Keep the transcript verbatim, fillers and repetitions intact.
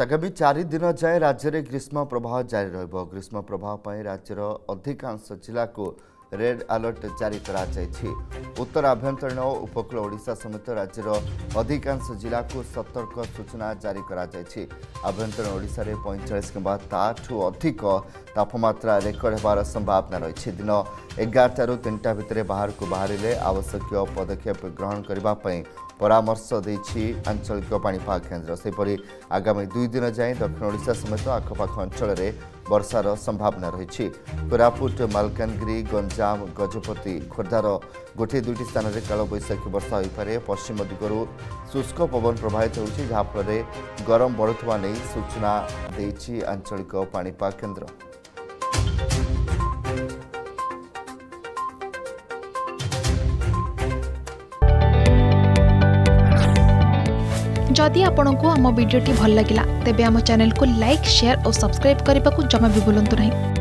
आगामी चार दिन जाए राज्य में ग्रीष्म प्रवाह जारी रहिबो। ग्रीष्म प्रवाह पर राज्यर अधिकांश जिला को रेड अलर्ट जारी कराई। उत्तर आभ्यंतरण और उपकूल ओडिशा समेत राज्यर अधिकांश जिला को सतर्क सूचना जारी कराई। आभ्यंतरण ओडिशा रे पैंतालीस किंबा ताठू अधिक तापमात्रा रेकर्ड होवार संभावना रही। दिन एगारटू तीन टा भितर बाहर को बाहर आवश्यक पदक्षेप ग्रहण करने परामर्श देछि आंचलिक पाणिपाग केन्द्र। सेपरि आगामी दुई दिन जाए दक्षिण ओडिशा समेत आखपाख अंचल रे वर्षार संभावना रही। कोरापुट, मालकानगिरी, गंजाम, गजपति, खोर्धार गोटे दुईटी स्थान में कालबैशाखी वर्षा हो पारे। पश्चिम दिगरु शुष्क पवन प्रभावित होछि, जहाँ फल गरम बढ़ुवा नहीं सूचना देछि आंचलिक पाणिपाग केन्द्र। जदि आपंक आम भिड्टे भल लगा तेब आम चैनल को लाइक, शेयर और सब्सक्राइब करने को जमा भी भूलु नहीं।